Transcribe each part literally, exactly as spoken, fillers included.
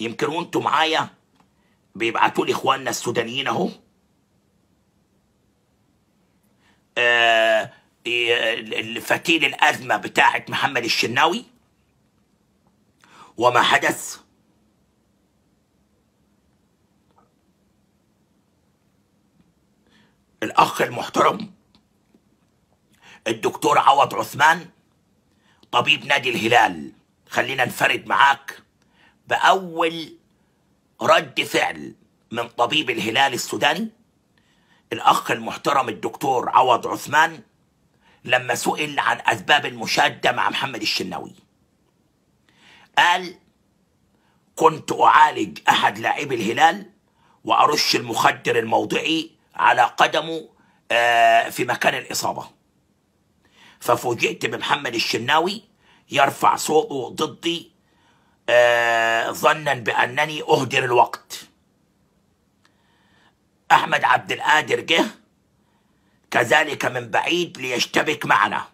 يمكن وانتوا معايا بيبعتوا لي اخواننا السودانيين اهو آه الفتيل الازمه بتاعه محمد الشناوي وما حدث، الاخ المحترم الدكتور عوض عثمان طبيب نادي الهلال. خلينا نفرد معاك باول رد فعل من طبيب الهلال السوداني الاخ المحترم الدكتور عوض عثمان لما سئل عن أسباب المشادة مع محمد الشناوي. قال كنت أعالج أحد لاعبي الهلال وأرش المخدر الموضعي على قدمه في مكان الإصابة، ففوجئت بمحمد الشناوي يرفع صوته ضدي ظنا بأنني أهدر الوقت. أحمد عبد القادر جه كذلك من بعيد ليشتبك معنا،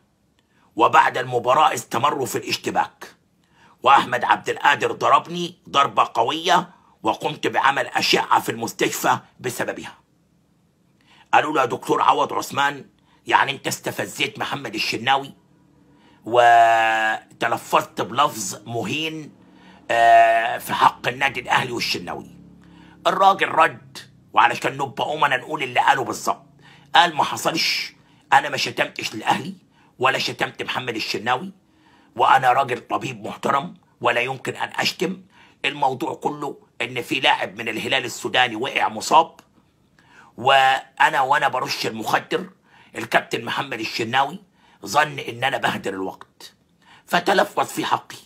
وبعد المباراة استمروا في الاشتباك، وأحمد عبد القادر ضربني ضربة قوية وقمت بعمل أشعة في المستشفى بسببها. قالوا له يا دكتور عوض عثمان يعني أنت استفزيت محمد الشناوي وتلفظت بلفظ مهين في حق النادي الأهلي والشناوي. الراجل رد، وعلشان نبقى أمنا نقول اللي قاله بالظبط، قال ما حصلش، انا ما شتمتش الاهلي ولا شتمت محمد الشناوي، وانا راجل طبيب محترم ولا يمكن ان اشتم. الموضوع كله ان في لاعب من الهلال السوداني وقع مصاب، وانا وانا برش المخدر الكابتن محمد الشناوي ظن ان انا بهدر الوقت فتلفظ في حقي،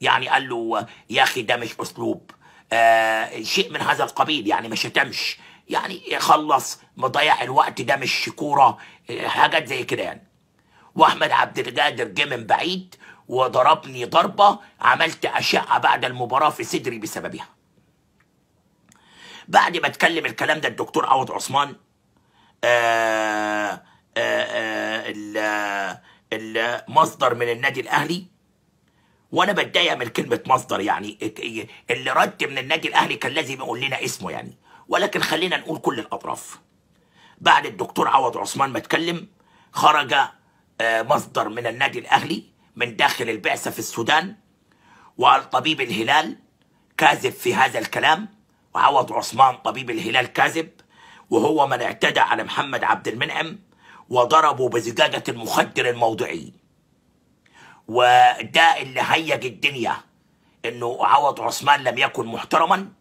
يعني قال له يا اخي ده مش اسلوب آه شيء من هذا القبيل، يعني ما شتمش، يعني خلص مضيع الوقت، ده مش كوره، حاجات زي كده يعني. واحمد عبد القادر جه من بعيد وضربني ضربه عملت اشعه بعد المباراه في صدري بسببها. بعد ما اتكلم الكلام ده الدكتور عوض عثمان المصدر من النادي الاهلي، وانا بتضايق من كلمه مصدر، يعني اللي رد من النادي الاهلي كان لازم يقول لنا اسمه يعني، ولكن خلينا نقول كل الاطراف. بعد الدكتور عوض عثمان ما اتكلم خرج مصدر من النادي الاهلي من داخل البعثه في السودان وقال طبيب الهلال كاذب في هذا الكلام، وعوض عثمان طبيب الهلال كاذب، وهو من اعتدى على محمد عبد المنعم وضربه بزجاجه المخدر الموضعي. وده اللي هيج الدنيا، انه عوض عثمان لم يكن محترما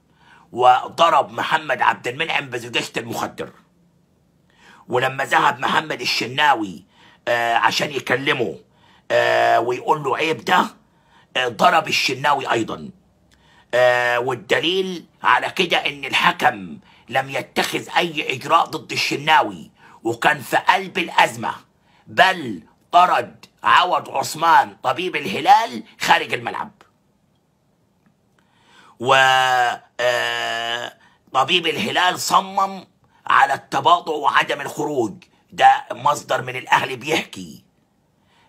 وضرب محمد عبد المنعم بزجاجة المخدر. ولما ذهب محمد الشناوي آه عشان يكلمه آه ويقول له عيب ده آه ضرب الشناوي أيضا، آه والدليل على كده إن الحكم لم يتخذ أي إجراء ضد الشناوي وكان في قلب الأزمة، بل طرد عوض عثمان طبيب الهلال خارج الملعب. وطبيب الهلال صمم على التباطؤ وعدم الخروج، ده مصدر من الأهلي بيحكي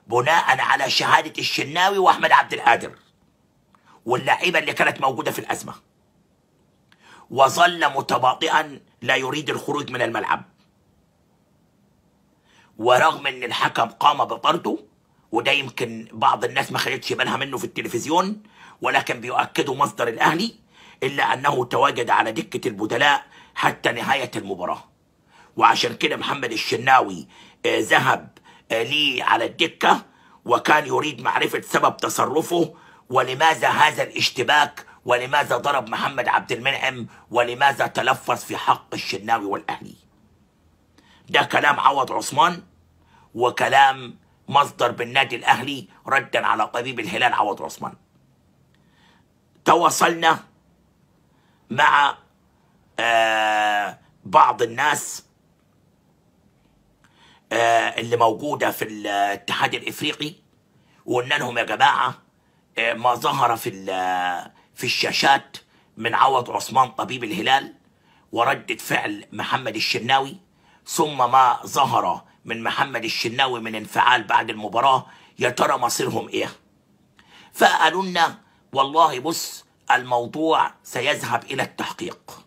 بناء على شهادة الشناوي وأحمد عبد القادر واللاعيبة اللي كانت موجودة في الأزمة، وظل متباطئا لا يريد الخروج من الملعب، ورغم أن الحكم قام بطرده، وده يمكن بعض الناس ما خدتش بالها منه في التلفزيون، ولكن بيؤكده مصدر الأهلي إلا أنه تواجد على دكة البدلاء حتى نهاية المباراة. وعشان كده محمد الشناوي آه ذهب آه ليه على الدكة، وكان يريد معرفة سبب تصرفه ولماذا هذا الاشتباك، ولماذا ضرب محمد عبد المنعم، ولماذا تلفظ في حق الشناوي والأهلي. ده كلام عوض عثمان وكلام مصدر بالنادي الأهلي ردا على طبيب الهلال عوض عثمان. تواصلنا مع آه بعض الناس آه اللي موجودة في الاتحاد الإفريقي، وقلنا لهم يا جماعة آه ما ظهر في في الشاشات من عوض عثمان طبيب الهلال وردة فعل محمد الشناوي، ثم ما ظهر من محمد الشناوي من انفعال بعد المباراة، يا ترى مصيرهم إيه؟ فقالوا لنا والله بص الموضوع سيذهب إلى التحقيق،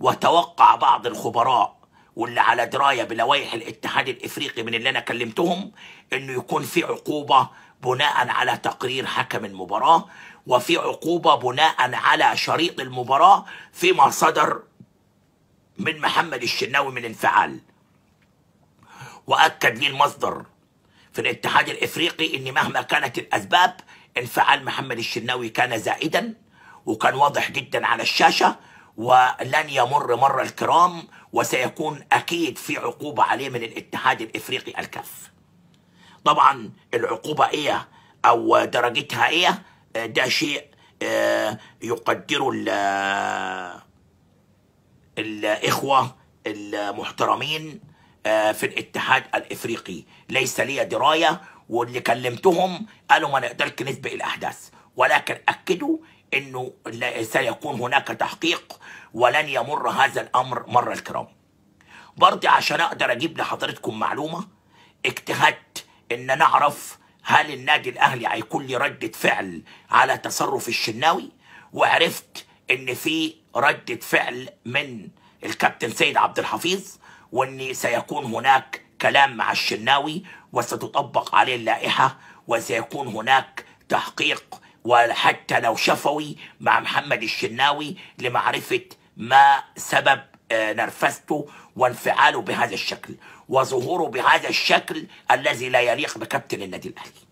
وتوقع بعض الخبراء واللي على دراية بلوائح الاتحاد الإفريقي من اللي أنا كلمتهم إنه يكون في عقوبة بناء على تقرير حكم المباراة، وفي عقوبة بناء على شريط المباراة فيما صدر من محمد الشناوي من انفعال. وأكد لي المصدر في الاتحاد الإفريقي إن مهما كانت الأسباب انفعال محمد الشناوي كان زائدا، وكان واضح جدا على الشاشة، ولن يمر مر الكرام، وسيكون أكيد في عقوبة عليه من الاتحاد الإفريقي الكاف. طبعا العقوبة إيه أو درجتها إيه ده شيء يقدره الإخوة المحترمين في الاتحاد الإفريقي، ليس لي دراية، واللي كلمتهم قالوا ما نقدرش نسبق الأحداث، ولكن أكدوا إنه سيكون هناك تحقيق ولن يمر هذا الأمر مر الكرام. برضه عشان أقدر أجيب لحضرتكم معلومة اجتهدت إن نعرف هل النادي الأهلي هيكون لي ردة فعل على تصرف الشناوي، وعرفت إن في ردة فعل من الكابتن سيد عبد الحفيظ، وإن سيكون هناك كلام مع الشناوي وستطبق عليه اللائحة، وسيكون هناك تحقيق وحتى لو شفوي مع محمد الشناوي لمعرفة ما سبب نرفزته وانفعاله بهذا الشكل وظهوره بهذا الشكل الذي لا يليق بكابتن النادي الأهلي.